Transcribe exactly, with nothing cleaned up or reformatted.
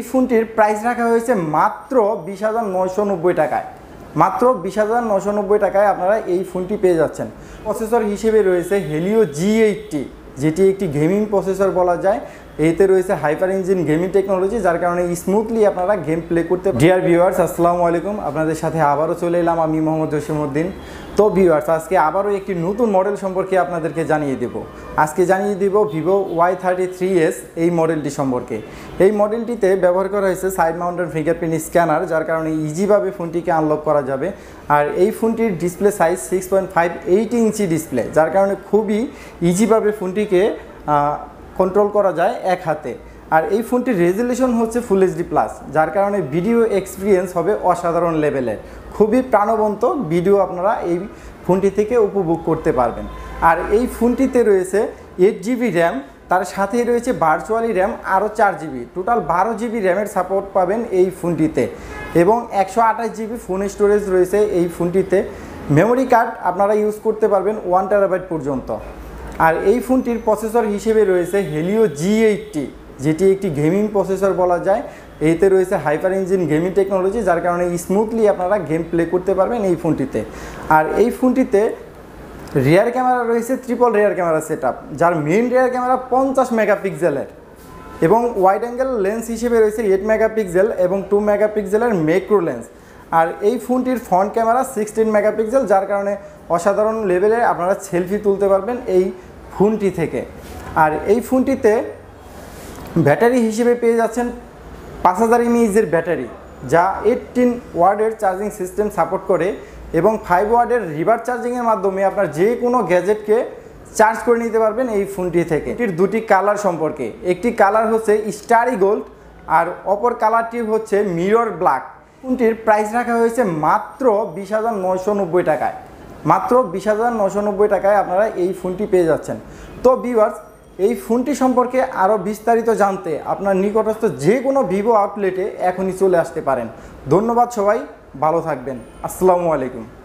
এই ফোনটির প্রাইস রাখা হয়েছে মাত্র বিশ হাজার নয়শো নব্বই টাকায়। মাত্র বিশ হাজার নয়শো নব্বই টাকায় আপনারা এই ফোনটি পেয়ে যাচ্ছেন। প্রসেসর হিসেবে রয়েছে হেলিও জি এইটটি, যেটি একটি গেমিং প্রসেসর বলা যায়। এতে রয়েছে হাইপার ইঞ্জিন গেমিং টেকনোলজি, যার কারণে স্মুথলি আপনারা গেম প্লে করতে পারেন। ডিয়ার ভিউয়ার্স, আসসালামু আলাইকুম, আপনাদের সাথে আবারও চলে এলাম আমি মোহাম্মদ জসিমউদ্দিন। তো ভিউয়ার্স, আজকে আবারও একটি নতুন মডেল সম্পর্কে আপনাদেরকে জানিয়ে দেব। আজকে জানিয়ে দেব Vivo Y thirty three S এই মডেলটি সম্পর্কে। এই মডেলটিতে ব্যবহার করা হয়েছে সাইড মাউন্টেড ফিঙ্গারপ্রিন্ট স্ক্যানার, যার কারণে ইজিভাবে ফোনটিকে আনলক করা যাবে। আর এই ফোনটির display size six point five eight inch display, যার কারণে খুবই ইজিভাবে ফোনটিকে কন্ট্রোল করা যায় এক হাতে। আর এই ফোনটির রেজুলেশন হচ্ছে ফুল এইচডি প্লাস, যার কারণে ভিডিও এক্সপিরিয়েন্স হবে অসাধারণ লেভেলের। খুবই প্রাণবন্ত ভিডিও আপনারা এই ফোনটি থেকে উপভোগ করতে পারবেন। আর এই ফোনটিতে রয়েছে এইট জিবি র্যাম, তার সাথেই রয়েছে ভার্চুয়ালি র্যাম আরও চার জিবি, টোটাল বারো জিবি র্যামের সাপোর্ট পাবেন এই ফোনটিতে। এবং একশো আঠাশ জিবি ফোন স্টোরেজ রয়েছে এই ফোনটিতে। মেমোরি কার্ড আপনারা ইউজ করতে পারবেন ওয়ান টেরাবাইট পর্যন্ত। আর এই ফোনটির প্রসেসর হিসেবে রয়েছে হেলিও জি এইটটি, যেটি একটি গেমিং প্রসেসর বলা যায়। এতে রয়েছে হাইপার ইঞ্জিন গেমিং টেকনোলজি, যার কারণে স্মুথলি আপনারা গেম প্লে করতে পারবেন এই ফোনটিতে। আর এই ফোনটিতে রিয়ার ক্যামেরা রয়েছে triple rear camera set up, যার মেইন রিয়ার ক্যামেরা পঞ্চাশ মেগাপিক্সেলের এবং ওয়াইড অ্যাঙ্গেল লেন্স হিসেবে রয়েছে এইট মেগাপিক্সেল এবং টু মেগাপিক্সেলের ম্যাক্রো লেন্স। আর এই ফোনটির ফ্রন্ট ক্যামেরা সিক্সটিন মেগাপিক্সেল, যার কারণে অসাধারণ লেভেলে আপনারা সেলফি তুলতে পারবেন এই ফোনটি থেকে। আর এই ফোনটিতে ব্যাটারি হিসেবে পেয়ে যাচ্ছেন পাঁচ হাজার এমএএইচের ব্যাটারি, যা এইটিন ওয়াটের চার্জিং সিস্টেম সাপোর্ট করে এবং ফাইভ ওয়াটের রিভার্স চার্জিংয়ের মাধ্যমে আপনার যে কোনো গ্যাজেটকে চার্জ করে নিতে পারবেন এই ফোনটি থেকে। এটির দুটি কালার সম্পর্কে, একটি কালার হচ্ছে স্টারি গোল্ড আর অপর কালারটি হচ্ছে মিরর ব্ল্যাক। ফোনটির প্রাইস রাখা হয়েছে মাত্র বিশ হাজার নয়শো নব্বই টাকায়। মাত্র বিশ হাজার নয়শো নব্বই টাকায় আপনারা এই ফোনটি পেয়ে যাচ্ছেন। তো ভিউয়ার্স, এই ফোনটি সম্পর্কে আরও বিস্তারিত জানতে আপনার নিকটস্থ যে কোনো ভিভো আউটলেটে এখনই চলে আসতে পারেন। ধন্যবাদ সবাই, ভালো থাকবেন। আসসালামু আলাইকুম।